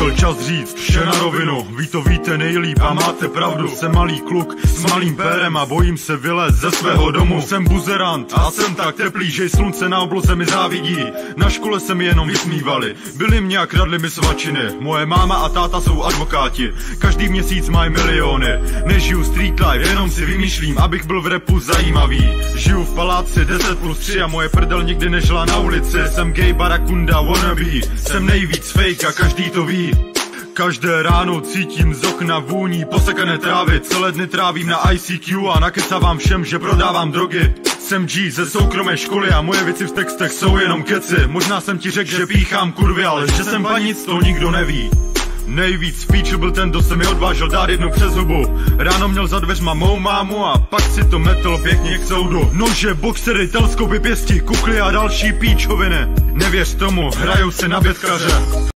Přišel čas říct vše na rovinu, vy to víte nejlíp a máte pravdu. Jsem malý kluk s malým pérem a bojím se vylézt ze svého domu. Jsem buzerant a jsem tak teplý, že slunce na obloze mi závidí. Na škole se mi jenom vysmívali, byli mě a kradli mi svačiny. Moje máma a táta jsou advokáti, každý měsíc mají miliony. Nežiju street life, jenom si vymýšlím, abych byl v repu zajímavý. Žiju v paláci 10+3 a moje prdel nikdy nežila na ulici. Jsem gay Barracuda wannabe, jsem nejvíc fake a každý to ví. Každé ráno cítím z okna vůní posekané trávy. Celé dny trávím na ICQ a nakecávám všem, že prodávám drogy. Jsem G ze soukromé školy a moje věci v textech jsou jenom keci. Možná jsem ti řekl, že píchám kurvy, ale že jsem panic, to nikdo neví. Nejvíc píčil byl ten, kdo se mi odvážil dát jednu přes hubu. Ráno měl za dveřma mou mámu a pak si to metl pěkně k soudu. Nože, boxery, teleskopy, pěsti, kukly a další píčoviny. Nevěř tomu, hrajou se na bitkaře.